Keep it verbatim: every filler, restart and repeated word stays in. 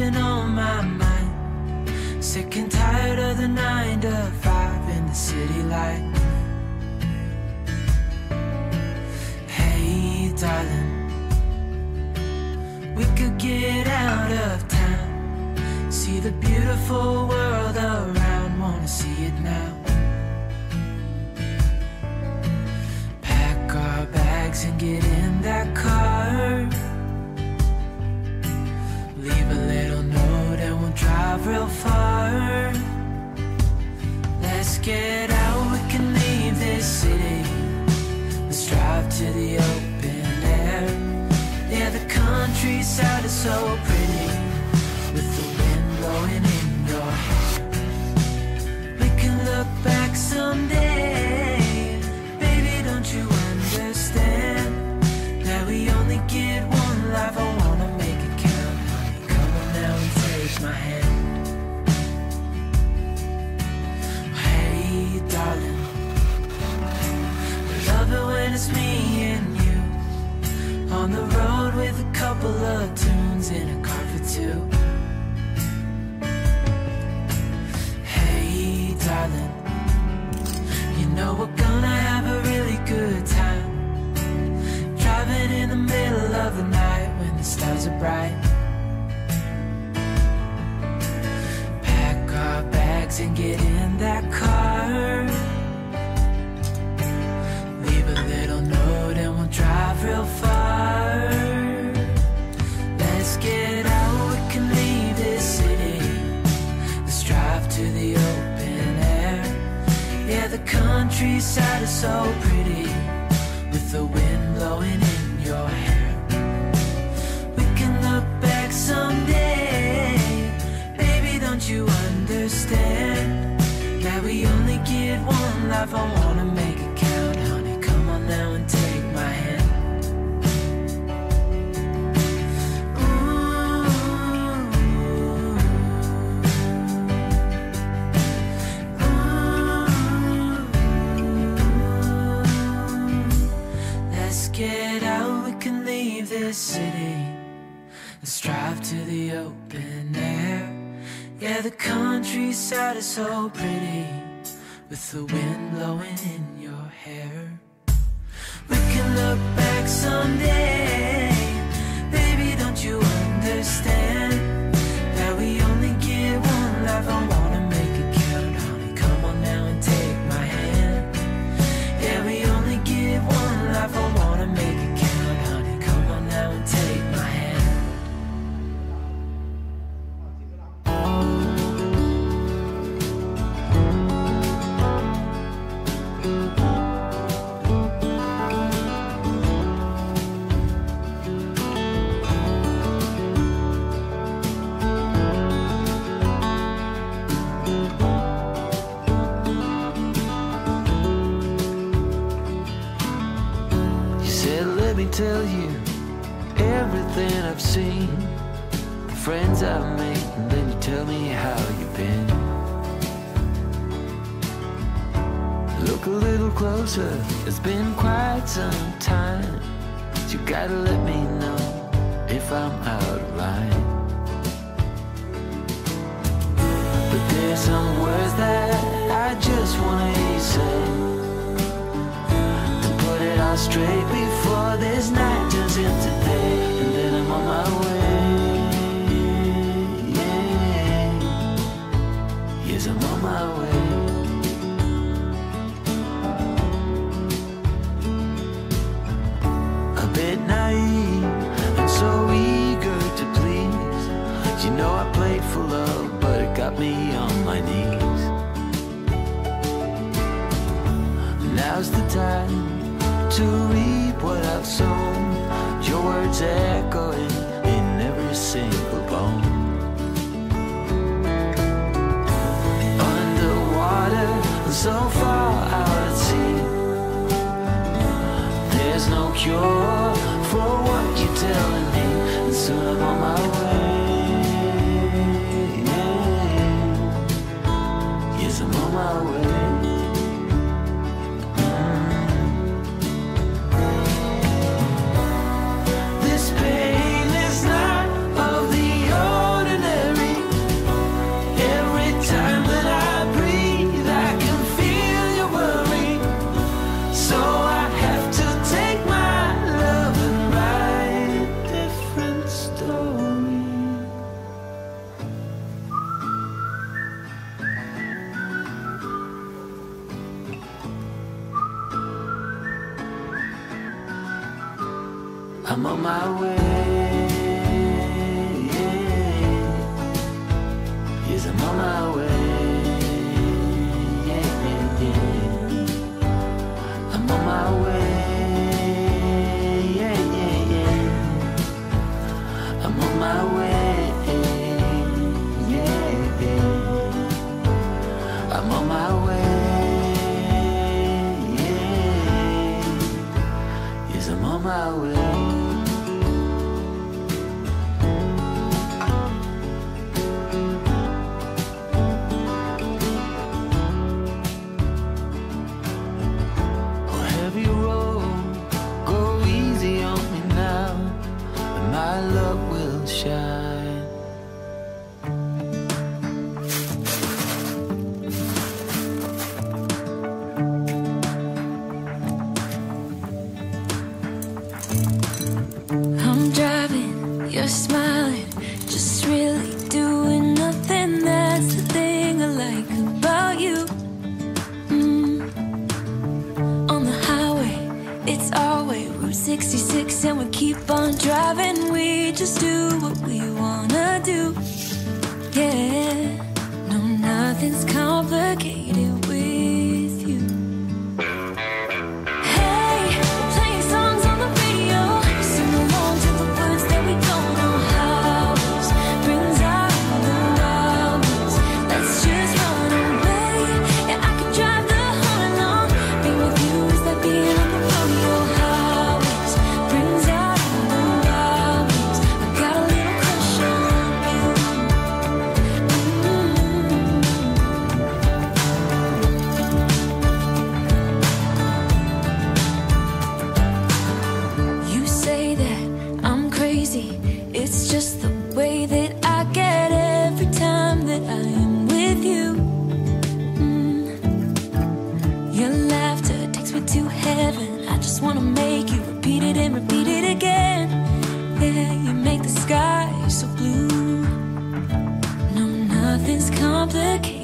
been on my mind. Sick and tired of the nine to five in the city light. Hey, darling, we could get out of town, see the beautiful world around, wanna see it now. Pack our bags and get in that car. Leave a little note and we'll drive real far. Let's get out, we can leave this city. Let's drive to the open air. Yeah, the countryside is so pretty, with the wind blowing in your hair. We can look back someday. Baby, don't you understand that we only get one life? I wanna make it count. Come on now and take my hand. Hey, darling, love it when it's me and you, on the road with a couple of tunes in a car for two. Hey, darling, you know we're gonna have a really good time, driving in the middle of the night when the stars are bright. Pack our bags and get in that car. Little note and we'll drive real far. Let's get out, we can leave this city. Let's drive to the open air. Yeah, the countryside is so pretty, with the wind blowing in your hair. We can look back someday. Baby, don't you understand that we only get one life? I wanna make it count. Now and take my hand. Ooh. Ooh. Let's get out, we can leave this city. Let's drive to the open air. Yeah, the countryside is so pretty, with the wind blowing in your hair. We can look back someday. Baby, don't you understand that we only get one life? I wanna make it count, honey. Come on now and take my hand. Yeah, we only get one life. I wanna make it count, honey. Come on now and take my hand. Tell you everything I've seen, the friends I've made, and then you tell me how you've been. Look a little closer, it's been quite some time, but you gotta let me know if I'm out of line. But there's some words that I just wanna hear you say, put it all straight before this night turns into day, and then I'm on my way. Yeah. Yes, I'm on my way. A bit naive and so eager to please. You know I played for love, but it got me on my knees. Now's the time to reap what I've sown, your words echoing in every single bone. Underwater, so far out at sea, there's no cure for what you're telling me, and soon I'm on my way. Yes, I'm on my way. Pain is not of the ordinary. I'm on my way, yeah. Yes, I'm on my way, yeah, yeah, yeah. I'm on my way, yeah, yeah, yeah. I'm on my way, yeah, yeah. I'm on my way, yeah. Yes, I'm on my way. sixty-six and we keep on driving, we just do what we wanna do. Yeah, no, nothing's complicated with you. Hey, we're playing songs on the radio, sing along to the words that we don't know how. Brings out the hours, let's just run away. Yeah, I could drive the whole along, be with you is that being on the rodeo. Complicated.